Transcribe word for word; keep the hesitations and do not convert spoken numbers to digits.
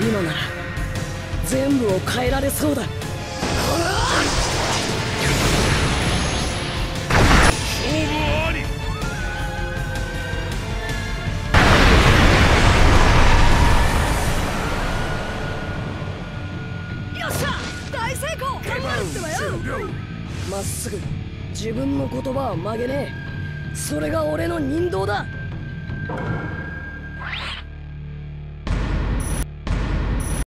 今なら全部を変えられそうだ。まっすぐ自分の言葉は曲げねえ。それが俺の人道